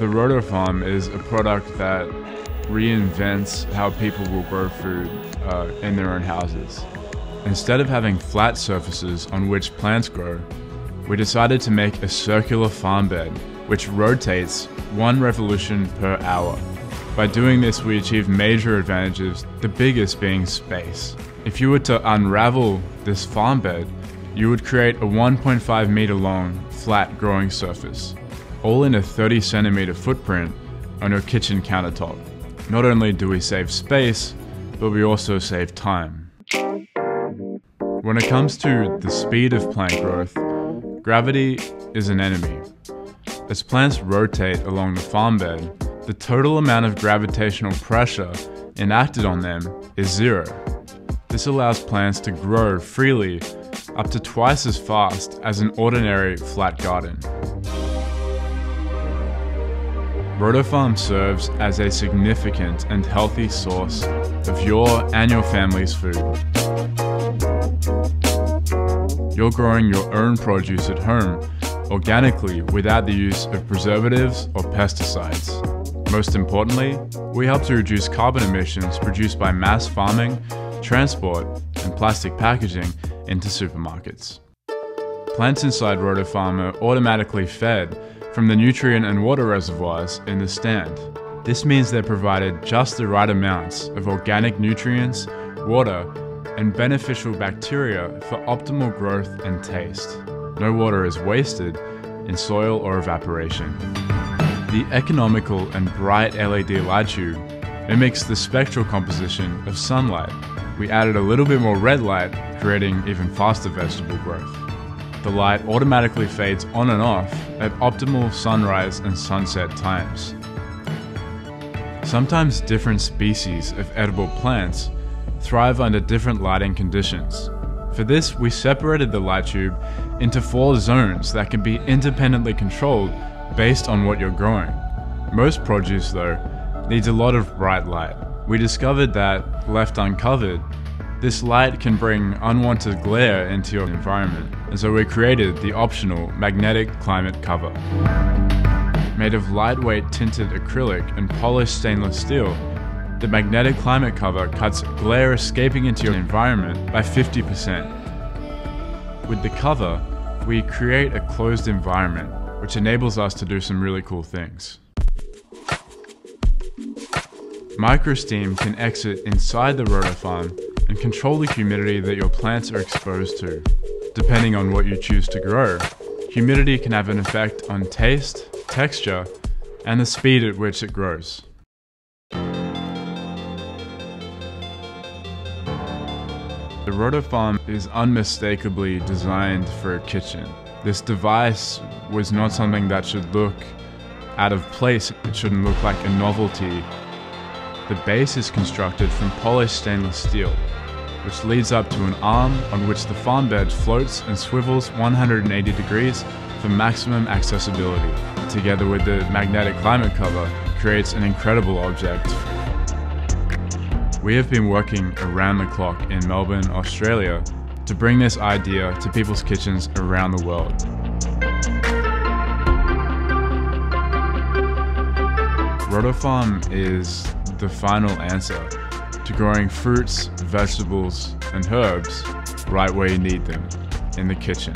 The Rotofarm is a product that reinvents how people will grow food in their own houses. Instead of having flat surfaces on which plants grow, we decided to make a circular farm bed, which rotates one revolution per hour. By doing this, we achieve major advantages, the biggest being space. If you were to unravel this farm bed, you would create a 1.5 meter long, flat growing surface, all in a 30 centimeter footprint on your kitchen countertop. Not only do we save space, but we also save time. When it comes to the speed of plant growth, gravity is an enemy. As plants rotate along the farm bed, the total amount of gravitational pressure enacted on them is zero. This allows plants to grow freely up to twice as fast as an ordinary flat garden. Rotofarm serves as a significant and healthy source of your and your family's food. You're growing your own produce at home organically without the use of preservatives or pesticides. Most importantly, we help to reduce carbon emissions produced by mass farming, transport, and plastic packaging into supermarkets. Plants inside Rotofarm are automatically fed from the nutrient and water reservoirs in the stand. This means they're provided just the right amounts of organic nutrients, water, and beneficial bacteria for optimal growth and taste. No water is wasted in soil or evaporation. The economical and bright LED light tube mimics the spectral composition of sunlight. We added a little bit more red light, creating even faster vegetable growth. The light automatically fades on and off at optimal sunrise and sunset times. Sometimes different species of edible plants thrive under different lighting conditions. For this, we separated the light tube into four zones that can be independently controlled based on what you're growing. Most produce, though, needs a lot of bright light. We discovered that, left uncovered, this light can bring unwanted glare into your environment, and so we created the optional magnetic climate cover. Made of lightweight tinted acrylic and polished stainless steel, the magnetic climate cover cuts glare escaping into your environment by 50%. With the cover, we create a closed environment, which enables us to do some really cool things. Microsteam can exit inside the Rotofarm and control the humidity that your plants are exposed to. Depending on what you choose to grow, humidity can have an effect on taste, texture, and the speed at which it grows. The Rotofarm is unmistakably designed for a kitchen. This device was not something that should look out of place. It shouldn't look like a novelty. The base is constructed from polished stainless steel, which leads up to an arm on which the farm bed floats and swivels 180 degrees for maximum accessibility. Together with the magnetic climate cover, creates an incredible object. We have been working around the clock in Melbourne, Australia, to bring this idea to people's kitchens around the world. Rotofarm is the final answer to growing fruits, vegetables, and herbs right where you need them, in the kitchen.